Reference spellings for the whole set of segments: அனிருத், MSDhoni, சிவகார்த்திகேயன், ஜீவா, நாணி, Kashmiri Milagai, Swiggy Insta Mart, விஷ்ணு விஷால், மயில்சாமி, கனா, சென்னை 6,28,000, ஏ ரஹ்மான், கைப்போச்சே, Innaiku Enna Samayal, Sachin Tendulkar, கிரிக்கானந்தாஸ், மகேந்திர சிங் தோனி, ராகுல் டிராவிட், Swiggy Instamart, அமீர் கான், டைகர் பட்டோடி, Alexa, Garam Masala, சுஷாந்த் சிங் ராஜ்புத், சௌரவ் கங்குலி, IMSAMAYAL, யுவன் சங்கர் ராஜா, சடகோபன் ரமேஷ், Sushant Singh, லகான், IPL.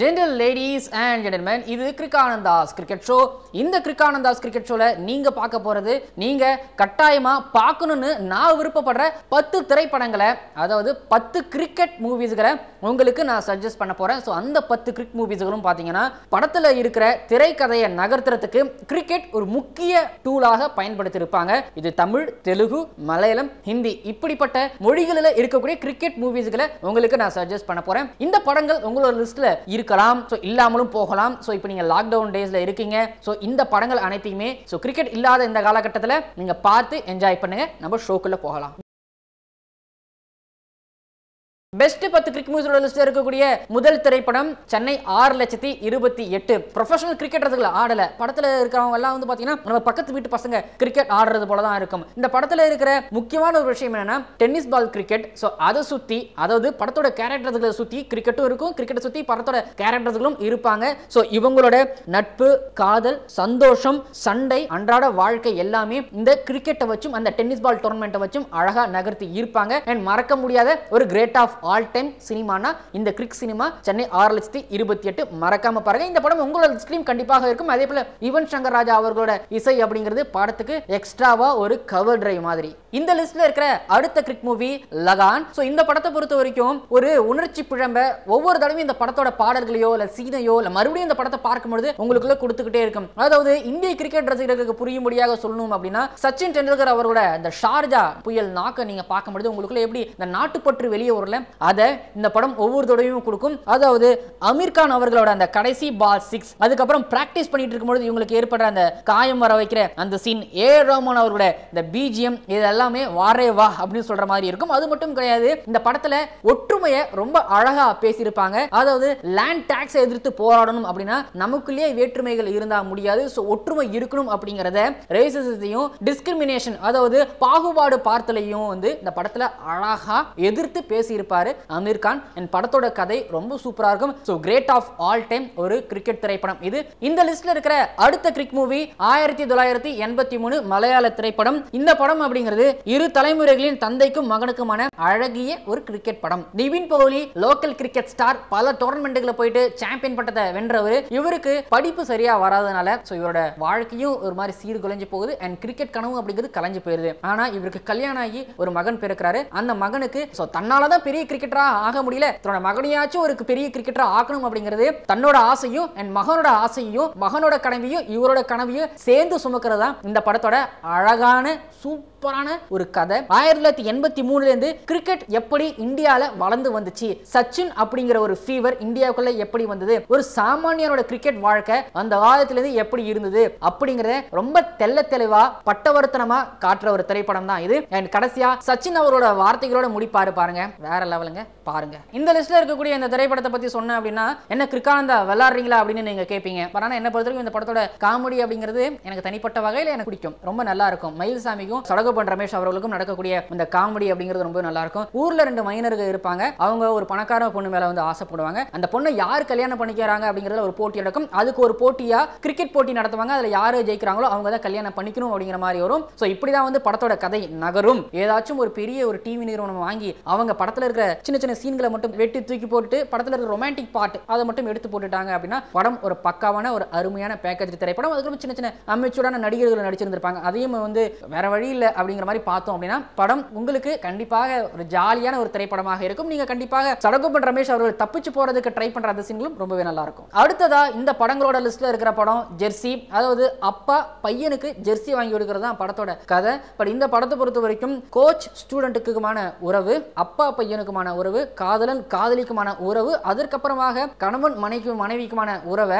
Gentle ladies and gentlemen, இது கிரிக்கானந்தாஸ் cricket show. இந்த கிரிக்கானந்தாஸ் cricket ஷோல நீங்க பார்க்க போறது, நீங்க கட்டாயமா பார்க்கணும்னு நான் விருப்பப்படுற 10 திரைப்படங்களை, அதாவது 10 கிரிக்கெட் மூவிஸ்களை உங்களுக்கு நான் சஜஸ்ட் பண்ண போறேன். சோ அந்த 10 கிரிக்கெட் மூவிஸ்களும் பாத்தீங்கன்னா, படத்துல இருக்கிற திரைக்கதையை நகர்த்துறதுக்கு கிரிக்கெட் ஒரு முக்கிய டூலாக பயன்படுத்தி இருப்பாங்க. இது தமிழ், தெலுங்கு, மலையாளம், ஹிந்தி இப்படிப்பட்ட மொழிகளில இருக்கக்கூடிய கிரிக்கெட் மூவிஸ்களை உங்களுக்கு நான் சஜஸ்ட் பண்ண போறேன். இந்த படங்கள் உங்களோட லிஸ்ட்ல இருக்கலாம், சோ இல்லாமலும் போகலாம். சோ இப்போ நீங்க லாக் டவுன் டேஸ்ல இருக்கீங்க, சோ இந்த படங்கள் அனைத்தையுமே சோ கிரிக்கெட் இல்லாத இந்த காலகட்டத்துல நீங்க பார்த்து என்ஜாய் பண்ணுங்க. நம்ம ஷோக்குள்ள போகலாம். பெஸ்ட் 10 கிரிக்கெட் மூவிஸோட லிஸ்ட்ல இருக்கக்கூடிய முதல் திரைப்படம் சென்னை 6,28,000. ப்ரொஃபஷனல் கிரிக்கெட்டர்ஸ்கள் ஆடல, படத்துல இருக்கிறவங்க எல்லாம் வந்து பாத்தீங்கன்னா நம்ம பக்கத்து வீட்டு பசங்க கிரிக்கெட் ஆடுறது போலதான் இருக்கும். இந்த படத்துல இருக்கிற முக்கியமான ஒரு விஷயம் என்னன்னா டென்னிஸ் பால் கிரிக்கெட். சோ அதை சுத்தி, அதாவது படத்தோட கேரக்டர்ஸ்களை சுத்தி கிரிக்கெட்டும் இருக்கும், கிரிக்கெட்டை சுத்தி படத்தோட கேரக்டர்ஸ்களும் இருப்பாங்க. சோ இவங்களோட நட்பு, காதல், சந்தோஷம், சண்டை, அன்றாட வாழ்க்கை எல்லாமே இந்த கிரிக்கெட்டை வச்சும் அந்த டென்னிஸ் பால் டோர்னமெண்ட்டை வச்சும் அழகா நகர்த்தி இருப்பாங்க. அண்ட் மறக்க முடியாத ஒரு கிரேட் ஆஃப் all time சினிமானா இந்த கிரிக் சினிமா சென்னை 6,28,000 மறக்காம பாருங்க. இந்த படம் உங்களோட ஸ்கிரீன் கண்டிப்பாக இருக்கும். அதே போல யுவன் சங்கர் ராஜா அவர்களோட இசை அப்படிங்கிறது படத்துக்கு எக்ஸ்ட்ராவா ஒரு கவர் டிரைவ் மாதிரி. இந்த லிஸ்ட்ல இருக்கிற அடுத்த கிரிக் மூவி லகான். சோ இந்த படத்தை பொறுத்த வரைக்கும் ஒரு உணர்ச்சி பிழம்ப ஒவ்வொரு தடவையும் இந்த படத்தோட பாடல்களையோ இல்ல சீனையோ இல்ல மறுபடியும் இந்த படத்தை பார்க்கும்போது உங்களுக்குள்ள கொடுத்துக்கிட்டே இருக்கும். அதாவது இந்திய கிரிக்கெட் ரசிகர்களுக்கு புரியும்படியாக சொல்லணும் அப்படின்னா சச்சின் டெண்டுல்கர் அவரோட அந்த ஷார்ஜா புயல் நாக்க நீங்க பார்க்கும்போது உங்களுக்குள்ள எப்படி இந்த நாட்டுப்பற்று வெளியே வரல, அதை இந்த படம் ஒவ்வொரு தடவையும் கொடுக்கும். அதாவது அமீர் கான் அவர்களோட அந்த கடைசி பால் 6, அதுக்கப்புறம் பிராக்டிஸ் பண்ணிட்டு இருக்கும்போது இவங்களுக்கு ஏற்படுற அந்த காயம் வர வைக்கிற அந்த சீன், ஏ ரஹ்மான் அவர்களோட இந்த பிஜிஎம், இதெல்லாமே வாரே வா அப்படின்னு சொல்ற மாதிரி இருக்கும். அது மட்டும் கிடையாது, இந்த படத்துல ஒற்றுமையை ரொம்ப அழகா பேசியிருப்பாங்க. அதாவது லேண்ட் டாக்ஸை எதிர்த்து போராடணும் அப்படின்னா நமக்குள்ளேயே வேற்றுமைகள் இருந்தா முடியாது, ஒற்றுமை இருக்கணும் அப்படிங்கறத ரேசிசத்தையும் டிஸ்கிரிமினேஷன், அதாவது பாகுபாடு பார்த்தலையும் வந்து இந்த படத்துல அழகா எதிர்த்து பேசியிருப்பாங்க அமீர் கான். அண்ட் படத்தோட கதை ரொம்ப சூப்பரா இருக்கும். So great of all time ஒரு கிரிக்கெட் திரைப்படம் இது. இந்த லிஸ்ட்ல இருக்கிற அடுத்த கிரிக் மூவி 1983 மலையாள திரைப்படம். இந்த படம் அப்படிங்கிறது இரு தலைமுறைகளின் தந்தைக்கும் மகனுக்குமான அழகிய ஒரு கிரிக்கெட் படம். Nivin Koli local cricket star, பல டோர்னமெண்ட்டுகளை போயிட்டு சாம்பியன் பட்டத்தை வென்றவர். இவருக்கு படிப்பு சரியா வராதனால இவரோட வாழ்க்கையும் ஒரு மாதிரி சீர்குலைஞ்சு போகுது. அண்ட் கிரிக்கெட் கனவு அப்படிங்கிறது கலைஞ்சு போயிருது. ஆனா இவருக்கு கல்யாணம் ஆகி ஒரு மகன் பிறக்கிறாரு. அந்த மகனுக்கு தன்னாலதான் பெரிய கிரிக்கெட்டரா ஆக முடியல, தன்னோட மகனையாச்சும் ஒரு பெரிய கிரிக்கெட்டரா ஆக்கணும் அப்படிங்கிறது தன்னோட ஆசையும் அண்ட் மகனோட ஆசையும் மகனோட கனவையும் இவரோட கனவையும் சேர்ந்து சுமக்கிறதா இந்த படத்தோட அழகான சூப்பரான ஒரு கதை. 1983 இருந்து கிரிக்கெட் எப்படி இந்தியால வளர்ந்து வந்துச்சு, சச்சின் அப்படிங்கிற ஒரு ஃபீவர் இந்தியாவுக்குள்ள எப்படி வந்தது, ஒரு சாமானியனோட கிரிக்கெட் வாழ்க்கை அந்த காலத்திலிருந்து எப்படி இருந்தது அப்படிங்கறத ரொம்ப தெல்ல தெளிவா பட்டவர்த்தனமா காட்டுற ஒரு திரைப்படம் தான் இது. அண்ட் கடைசியா சச்சின் அவரோட வார்த்தைகளோட முடிப்பாரு பாருங்க, வேற லெவலுங்க பாருங்க. இந்த லிஸ்ட்ல இருக்கக்கூடிய இந்த திரைப்படத்தை பத்தி சொன்ன அப்படின்னா என்ன கிரிக்கானந்தா விளையாடுறீங்களா அப்படின்னு நீங்க கேட்பீங்க. ஆனா என்ன பொறுத்த வரைக்கும் இந்த படத்தோட காமெடி அப்படிங்கிறது எனக்கு தனிப்பட்ட வகையில் எனக்கு பிடிக்கும், ரொம்ப நல்லா இருக்கும். மயில்சாமிக்கும் சடகோபன் ரமேஷ் அவர்களுக்கும் நடக்கக்கூடிய இந்த காமெடி அப்படிங்கிறது ரொம்ப நல்லா இருக்கும். ஊர்ல 2 மைனர்கள் இருப்பாங்க, அவங்க ஒரு பணக்கார பொண்ணு மேல வந்து ஆசைப்படுவாங்க. அந்த பொண்ணை யார் கல்யாணம் பண்ணிக்கிறாங்க அப்படிங்கிறதுல ஒரு போட்டி நடக்கும். அதுக்கு ஒரு போட்டியா கிரிக்கெட் போட்டி நடத்துவாங்க, அதுல யாரு ஜெயிக்கிறாங்களோ அவங்க தான் கல்யாணம் பண்ணிக்கணும் அப்படிங்கிற மாதிரி வரும். சோ இப்படிதான் வந்து படத்தோட கதை நகரும். ஏதாச்சும் ஒரு பெரிய ஒரு டிவி நிறுவனம் வாங்கி அவங்க படத்துல இருக்கிற சின்ன சின்ன சீன்களை மட்டும் வெட்டி தூக்கி போட்டு படத்துல இருக்கிற ரொமான்டிக் பார்ட் அதை மட்டும் எடுத்து போட்டுட்டாங்க அப்படின்னா படம் ஒரு பக்காவான ஒரு அருமையான பேக்கேஜ் திரைப்படம். அதுக்கப்புறம் சின்ன சின்ன அமெச்சூரான நடிகர்கள் நடிச்சிருந்திருப்பாங்க, அதையும் வந்து வேற வழி இல்லை அப்படிங்கிற மாதிரி பார்த்தோம் அப்படின்னா படம் உங்களுக்கு கண்டிப்பாக ஒரு ஜாலியான ஒரு திரைப்படமாக இருக்கும். நீங்க கண்டிப்பாக சடகோபன் ரமேஷ் அவர்கள் தப்பிச்சு போறதுக்கு ட்ரை பண்ற அந்த சீன்களும் ரொம்பவே நல்லா இருக்கும். அடுத்ததா இந்த படங்களோட லிஸ்ட்ல இருக்கிற படம் ஜெர்சி. அதாவது அப்பா பையனுக்கு ஜெர்சி வாங்கி கொடுக்கறது தான் படத்தோட கதை. பட் இந்த படத்தை பொறுத்த வரைக்கும் கோச் ஸ்டூடெண்ட்டுக்குமான உறவு, அப்பா பையனுக்குமான உறவு, காதலன் காதலிக்குமான உறவு, அதற்கப்புறமாக கணவன் மனைவிக்குமான உறவை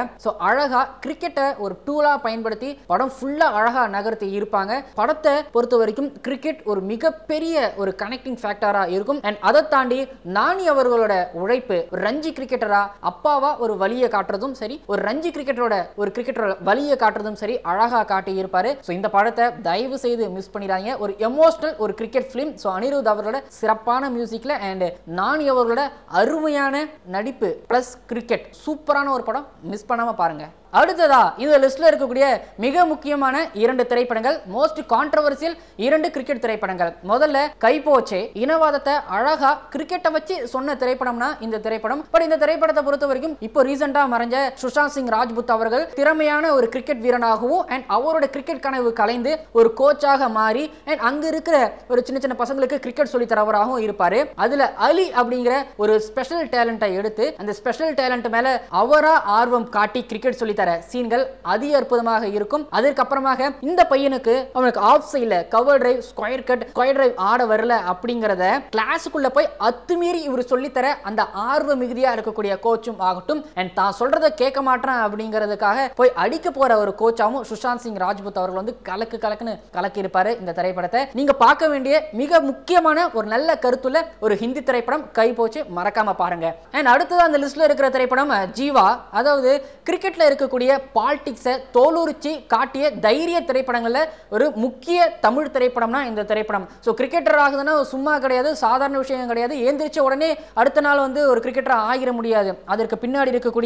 அழகா கிரிக்கெட்டை ஒரு டூலா பயன்படுத்தி படம் ஃபுல்லா அழகா நகர்த்தி இருப்பாங்க. படத்தை பொறுத்த வரைக்கும் கிரிக்கெட் ஒரு மிகப்பெரிய ஒரு கனெக்டிங் ஃபேக்டரா இருக்கும். அண்ட் அதை தாண்டி நாணி அவர்களோட உழைப்பு, ரஞ்சி கிரிக்கெட்டரா அப்பாவா ஒரு வழியை காட்டுறதும் சரி, ஒரு ரஞ்சி கிரிக்கெட்டரோட ஒரு கிரிக்கெட்டரோட வழியை காட்டுறதும் சரி அழகா காட்டி இருப்பாரு. இந்த படத்தை தயவு செய்து மிஸ் பண்ணிடாங்க. ஒரு எமோஷனல் ஒரு கிரிக்கெட் பிலிம். அனிருத் அவர்களோட சிறப்பான மியூசிக்ல அண்ட் நாணி அவர்களோட அருமையான நடிப்பு பிளஸ் கிரிக்கெட் சூப்பரான ஒரு படம், மிஸ் பண்ணாம பாருங்க. அடுத்ததா இந்த லிஸ்ட்ல இருக்கக்கூடிய மிக முக்கியமான இரண்டு திரைப்படங்கள், மோஸ்ட் கான்ட்ரோவர்சியல் இரண்டு கிரிக்கெட் திரைப்படங்கள். முதல்ல கைப்போச்சே, இனவாதத்தை அழகா கிரிக்கெட்டை வச்சு சொன்ன திரைப்படம்னா இந்த திரைப்படம். பட் இந்த திரைப்படத்தை பொறுத்தவரைக்கும் இப்போ ரீசெண்டா மறைஞ்ச சுஷாந்த் சிங் ராஜ்புத் அவர்கள் திறமையான ஒரு கிரிக்கெட் வீரனாகவும் அண்ட் அவரோட கிரிக்கெட் கனவு கலைந்து ஒரு கோச்சாக மாறி அண்ட் அங்க இருக்கிற ஒரு சின்ன சின்ன பசங்களுக்கு கிரிக்கெட் சொல்லி தரவராகவும் இருப்பாரு. அதுல அலி அப்படிங்கிற ஒரு ஸ்பெஷல் டேலண்டை எடுத்து அந்த ஸ்பெஷல் டேலண்ட் மேல அவரா ஆர்வம் காட்டி கிரிக்கெட் சொல்லி தர சீன்கள் அதி அற்புதமாக இருக்கும். அதற்கப்புறமாக இந்த பையனுக்கு அவனுக்கு ஆஃப் சைட்ல cover drive, square cut, square drive ஆட வரல அப்படிங்கறத கிளாஸுக்குள்ள போய் அத்துமீறி இவர் சொல்லி தர அந்த ஆர்வ மிகுதியா இருக்கக்கூடிய கோச்சும் ஆகட்டும் அண்ட் தான் சொல்றதை கேட்க மாட்டான் அப்படிங்கிறதுக்காக போய் அடிக்க போற ஒரு கோச்சாவும் சுஷாந்த் சிங் ராஜ்புத் அவர்கள் வந்து கலக்கு கலக்குன்னு கலக்கி இருப்பாரு. இந்த திரைப்படத்தை நீங்க பார்க்க வேண்டிய மிக முக்கியமான ஒரு நல்ல கருத்துல ஒரு ஹிந்தி திரைப்படம் கை போச்சு, மறக்காம பாருங்க. அண்ட் அடுத்தது அந்த லிஸ்ட்ல இருக்கிற திரைப்படம் ஜீவா. அதாவது கிரிக்கெட்ல இருக்கக்கூடிய பாலிடிக்ஸை தோலுரிச்சு காட்டிய தைரிய திரைப்படங்கள்ல ஒரு முக்கிய தமிழ் திரைப்படம்னா இந்த திரைப்படம். ஸோ கிரிக்கெட்டர் ஆகுதுன்னா சும்மா கிடையாது, சாதாரண விஷயம் கிடையாது. ஏந்திரிச்ச உடனே அடுத்த நாள் வந்து ஒரு கிரிக்கெட்டர் ஆகிட முடியாது. அதற்கு பின்னாடி இருக்கக்கூடிய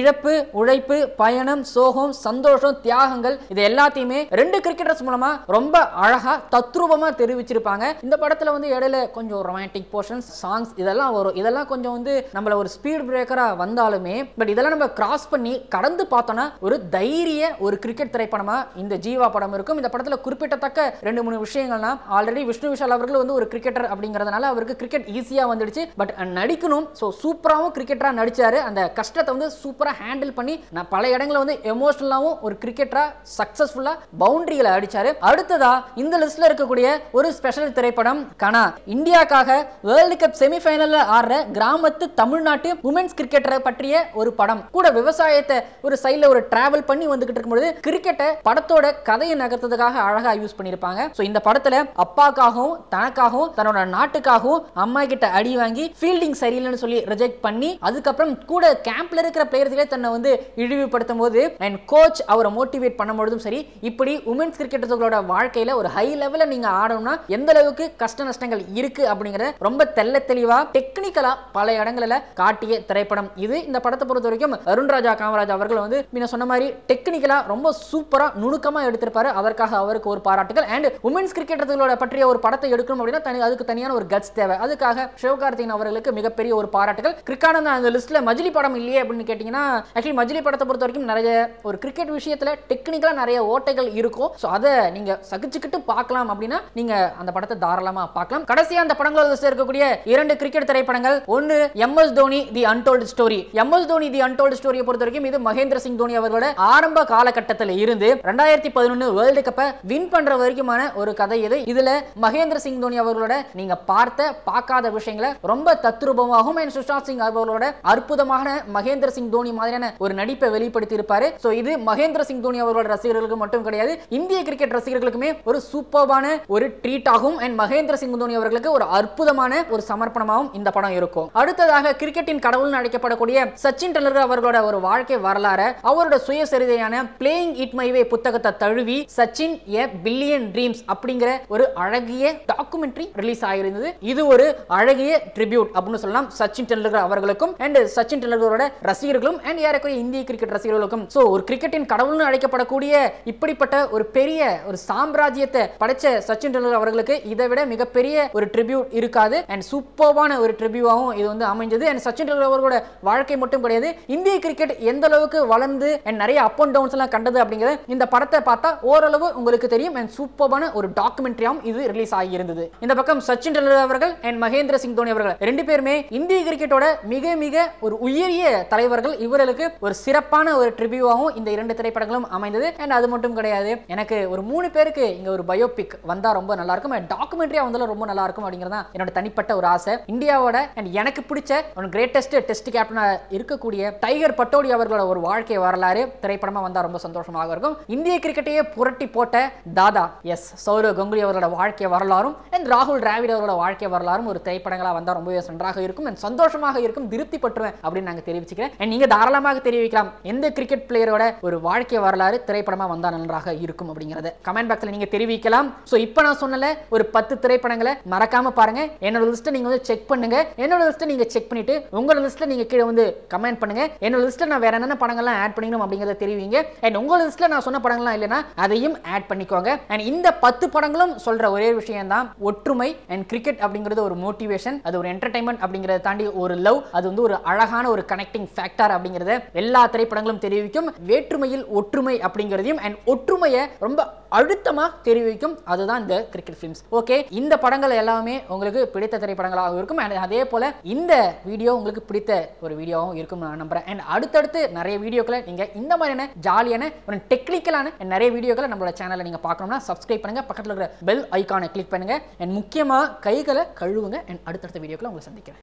இழப்பு, உழைப்பு, பயணம், சோகம், சந்தோஷம், தியாகங்கள் இது எல்லாத்தையுமே ரெண்டு கிரிக்கெட்டர்ஸ் மூலமா ரொம்ப அழகா தத்ரூபமா தெரிவிச்சிருப்பாங்க. இந்த படத்துல வந்து இடையில கொஞ்சம் ரொமான்டிக் போர்ஷன்ஸ், சாங்ஸ் இதெல்லாம் வரும். இதெல்லாம் கொஞ்சம் வந்து நம்மள ஒரு ஸ்பீட் பிரேக்கரா வந்தாலுமே பட் இதெல்லாம் நம்ம கிராஸ் பண்ணி கடந்து பார்த்தோம்னா ஒரு தைரிய ஒரு கிரிக்கெட் திரைப்படமா இந்த ஜீவா படம் இருக்கும். இந்த படத்துல குறிப்பிடத்தக்க ரெண்டு மூணு விஷயங்கள்னா ஆல்ரெடி விஷ்ணு விஷால் அவர்கள் வந்து ஒரு கிரிக்கெட்டர் அப்படிங்கிறதுனால அவருக்கு கிரிக்கெட் ஈஸியா வந்துடுச்சு. பட் நடிக்கணும், ஸோ சூப்பராகவும் கிரிக்கெட்டரா நடிச்சாரு. அந்த கஷ்டத்தை வந்து சூப்பரா ஹேண்டில் பண்ணி நான் பல இடங்களை வந்து எமோஷனலாகவும் ஒரு கிரிக்கெட்டரா சக்சஸ்ஃபுல்லா பவுண்டரிகளை அடிச்சாரு. அடுத்ததா இந்த லிஸ்ட்ல இருக்கக்கூடிய ஒரு ஸ்பெஷல் திரைப்படம் கனா. இந்தியாக்காக வேர்ல்டு கப் செமிஃபைனல்ல ஆடுற கிராமத்து தமிழ்நாட்டு உமன்ஸ் கிரிக்கெட்டரை பற்றிய ஒரு படம். கூட விவசாயத்தை ஒரு சைட்ல ஒரு டிராவல் பண்ணி வந்துகிட்டு இருக்கும்போது கிரிக்கெட்டை படத்தோட கதையை நகர்த்ததுக்காக அழகா யூஸ் பண்ணியிருப்பாங்க. இந்த படத்துல அப்பாக்காகவும் தனக்காகவும் தன்னோட நாட்டுக்காகவும் அம்மா கிட்ட அடி வாங்கி ஃபீல்டிங் சரியில்லைன்னு சொல்லி ரிஜெக்ட் பண்ணி அதுக்கப்புறம் கூட கேம்ப்ல இருக்கிற பிளேயர்களை தன்னை வந்து இழிவுபடுத்தும் போது அண்ட் கோச் அவரை மோட்டிவேட் பண்ணும்போதும் சரி, இப்படி உமன்ஸ் கிரிக்கெட்டர்களோட வாழ்க்கையில ஒரு ஹை லெவல்ல நீங்க ஆடணும்னா எந்த அளவுக்கு கஷ்ட நஷ்டங்கள் இருக்கு அப்படிங்கறத ரொம்ப தெல்ல தெளிவா டெக்னிக்கலா பல இடங்களில் காட்டிய திரைப்படம் இது. இந்த படத்தை பொறுத்த வரைக்கும் அருண்ராஜா காமராஜ் அவர்கள் வந்து நீங்க சொன்ன மாதிரி டெக்னிக்கலா ரொம்ப சூப்பரா நுணுக்கமா எடுத்திருப்பாரு. அதற்காக அவருக்கு ஒரு பாராட்டுகள். அண்ட் உமன்ஸ் கிரிக்கெட்டர்களோட பற்றிய ஒரு படத்தை எடுக்கணும் அப்படின்னா அதுக்கு தனியான ஒரு கட்ஸ் தேவை. அதுக்காக சிவகார்த்திகேயன் அவர்களுக்கு மிகப்பெரிய ஒரு பாராட்டுகள். கிரிக்கானந்தா அந்த லிஸ்ட்ல மஜிலி படம் இல்லையே அப்படின்னு கேட்டீங்கன்னா ஆக்சுவலி மஜிலி படத்தை பொறுத்த வரைக்கும் நிறைய ஒரு கிரிக்கெட் விஷயத்துல டெக்னிக்கலா நிறைய ஓட்டைகள் இருக்கும். ஸோ அதை நீங்க சகிச்சுக்கிட்டு பார்க்கலாம் அப்படின்னா நீங்க அந்த படத்தை தாராளமா பார்க்கலாம். கடைசியா அந்த படங்களோட லிஸ்ட்ல இருக்கக்கூடிய இரண்டு கிரிக்கெட் திரைப்படங்கள். ஒன்னு MS Dhoni the untold story. MS Dhoni the untold ஸ்டோரியை பொறுத்த வரைக்கும் இது மகேந்திர சிங் தோனி அவர்களோட ஆரம்ப காலகட்டத்தில் இருந்து 2011 வேர்ல்டு கப்பை வின் பண்ற வரைக்குமான ஒரு கதை இது. இதுல மகேந்திர சிங் தோனி அவர்களோட நீங்க பார்த்த பார்க்காத விஷயங்களை ரொம்ப தத்ரூபமாகவும் சுஷாந்த் சிங் அவர்களோட அற்புதமான மகேந்திர சிங் தோனி மாதிரியான ஒரு நடிப்பை வெளிப்படுத்தி இருப்பாரு. சோ இது மகேந்திர சிங் தோனி அவர்களோட ரசிகர்களுக்கு மட்டும் கிடையாது, இந்திய கிரிக்கெட் ரசிகர்களுக்குமே ஒரு சூப்பரான ஒரு ட்ரீட் ஆகும். அண்ட் மகேந்திர சிங் தோனி அவர்களுக்கு ஒரு அற்புதமான ஒரு சமர்ப்பணமாகவும் இந்த படம் இருக்கும். அடுத்ததாக கிரிக்கெட்டின் கடவுள் அழைக்கப்படக்கூடிய சச்சின் டெண்டுல்கர் அவர்களோட ஒரு வாழ்க்கை வரலாறு அவரோட சுயசரிதையான பிளேயிங் இட் மை வே புத்தகத்தை தழுவி சச்சின் எ பில்லியன் ட்ரீம்ஸ் அப்படிங்கிற ஒரு அழகிய டாக்குமெண்ட்ரி ரிலீஸ் ஆகியிருந்தது. இது ஒரு அழகிய ட்ரிபியூட் அப்படின்னு சொல்லலாம் சச்சின் டெண்டுல்கர் அவர்களுக்கும் அண்ட் சச்சின் டெண்டுல்கரோட ரசிகர்களும் அண்ட் ஏறக்குறைய இந்திய கிரிக்கெட் ரசிகர்களுக்கும். ஸோ ஒரு கிரிக்கெட்டின் கடவுள்னு அழைக்கப்படக்கூடிய இப்படிப்பட்ட ஒரு பெரிய ஒரு சாம்ராஜ்யத்தை படைச்ச சச்சின் டெண்டுல்கர் அவர்களுக்கு இதை விட மிகப்பெரிய ஒரு ட்ரிபியூட் இருக்காது. அண்ட் சூப்பரான ஒரு ட்ரிபியூவாகவும் இது வந்து அமைஞ்சது. அண்ட் சச்சின் டெண்டுல்கர் அவர்களோட வாழ்க்கை மட்டும் கிடையாது, இந்திய கிரிக்கெட் எந்த அளவுக்கு வளர்ந்து அண்ட் நிறைய அப் அண்ட் டவுன்ஸ் எல்லாம் கண்டது அப்படிங்கிறத இந்த படத்தை பார்த்தா ஓரளவு உங்களுக்கு தெரியும். அண்ட் சூப்பரான ஒரு டாக்குமெண்ட்ரியாகவும் இது ரிலீஸ் ஆகியிருந்தது. இந்த பக்கம் சச்சின் டெண்டுல்கர் அவர்கள் அண்ட் மகேந்திர சிங் தோனி அவர்கள் ரெண்டு பேருமே இந்திய கிரிக்கெட்டோட மிக மிக ஒரு உயரிய தலைவர்கள். இவர்களுக்கு ஒரு சிறப்பான ஒரு ட்ரிபியூவாகவும் இந்த இரண்டு திரைப்படங்களும் அமைந்தது. அண்ட் அது மட்டும் கிடையாது, எனக்கு ஒரு 3 பேருக்கு இங்க ஒரு பயோபிக் வந்தா ரொம்ப நல்லா இருக்கும், டாக்குமெண்ட்ரியா வந்தாலும் ரொம்ப நல்லா இருக்கும் அப்படிங்கிறது தான் என்னோட தனிப்பட்ட ஒரு ஆசை. இந்தியாவோட அண்ட் எனக்கு பிடிச்ச ஒரு கிரேட்டஸ்ட் டெஸ்ட் கேப்டனா இருக்கக்கூடிய டைகர் பட்டோடி அவர்களோட ஒரு வாழ்க்கை வரலாறு திரைப்படமா வந்தா ரொம்ப சந்தோஷமாக இருக்கும். இந்திய கிரிக்கெட்டையே புரட்டி போட்ட தாதா எஸ் சௌரவ் கங்குலி அவர்களோட வாழ்க்கை வரலாறும் அண்ட் ராகுல் டிராவிட் அவரோட வாழ்க்கை வரலாறும் ஒரு திரைப்படங்களா வந்தா ரொம்பவே நன்றாக இருக்கும், சந்தோஷமாக இருக்கும், திருப்தி பற்றுவேன் அப்படின்னு நாங்க தெரிவிச்சுக்கிறேன். அண்ட் நீங்க தாராளமாக தெரிவிக்கலாம் எந்த கிரிக்கெட் பிளேயரோட ஒரு வாழ்க்கை வரலாறு திரைப்படமா வந்தா நன்றாக இருக்கும் அப்படிங்கறத கமெண்ட் பாக்ஸ்ல நீங்க தெரிவிக்கலாம். சோ இப்போ நான் சொன்னல ஒரு 10 திரைப்படங்களை மறக்காம பாருங்க. என்னோட லிஸ்ட்டை நீங்க வந்து செக் பண்ணுங்க. என்னோட லிஸ்ட்டை நீங்க செக் பண்ணிட்டு உங்களோட லிஸ்ட்ல நீங்க கீழே வந்து கமெண்ட் பண்ணுங்க. என்னோட லிஸ்ட்ல நான் வேற என்னென்ன படங்கள்லாம் ஆட் பண்ணிக்கணும் அப்படிங்கறத தெரிவிங்க. அண்ட் உங்க லிஸ்ட்ல நான் சொன்ன படங்கள்லாம் இல்லனா அதையும் ஆட் பண்ணிக்கோங்க. அண்ட் இந்த 10 படங்களும் சொல்ற ஒரே விஷயம் தான் ஒற்றுமை. அண்ட் கிரிக்கெட் அப்படிங்கிறது ஒரு மோட்டிவேஷன், அது ஒரு என்டர்டெயின்மென்ட் அப்படிங்கறத தாண்டி ஒரு லவ், அது வந்து ஒரு அழகான ஒரு கனெக்டிங் ஃபேக்டர் அப்படிங்கறத எல்லா திரைப்படங்களும் தெரிவிக்கும். வேற்றுமையில் ஒற்றுமை அப்படிங்கறதையும் அண்ட் ஒற்றுமையை ரொம்ப அழுத்தமா தெரிவிக்கும். அதுதான் இந்த கிரிக்கெட் ஃபிலிம்ஸ். ஓகே, இந்த படங்கள் எல்லாமே உங்களுக்கு பிடித்த திரைப்படங்களாக இருக்கும். அண்ட் அதே போல இந்த வீடியோ உங்களுக்கு பிடித்த ஒரு வீடியோவும் இருக்கும் நான் நம்புறேன். அண்ட் அடுத்தடுத்து நிறைய வீடியோக்களை நீங்க இந்த மாதிரியான ஜாலியான ஒரு டெக்னிக்கலான நிறைய வீடியோக்களை நம்மளோட சேனலை நீங்க பார்க்கணும்னா சப்ஸ்கிரைப் பண்ணுங்க, பக்கத்தில் இருக்கிற பெல் ஐக்கானை கிளிக் பண்ணுங்க. அண்ட் முக்கியமாக கைகளை கழுவுங்க. அண்ட் அடுத்தடுத்த வீடியோக்களை உங்களை சந்திக்கிறேன்.